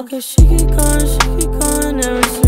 Okay, she keep going, every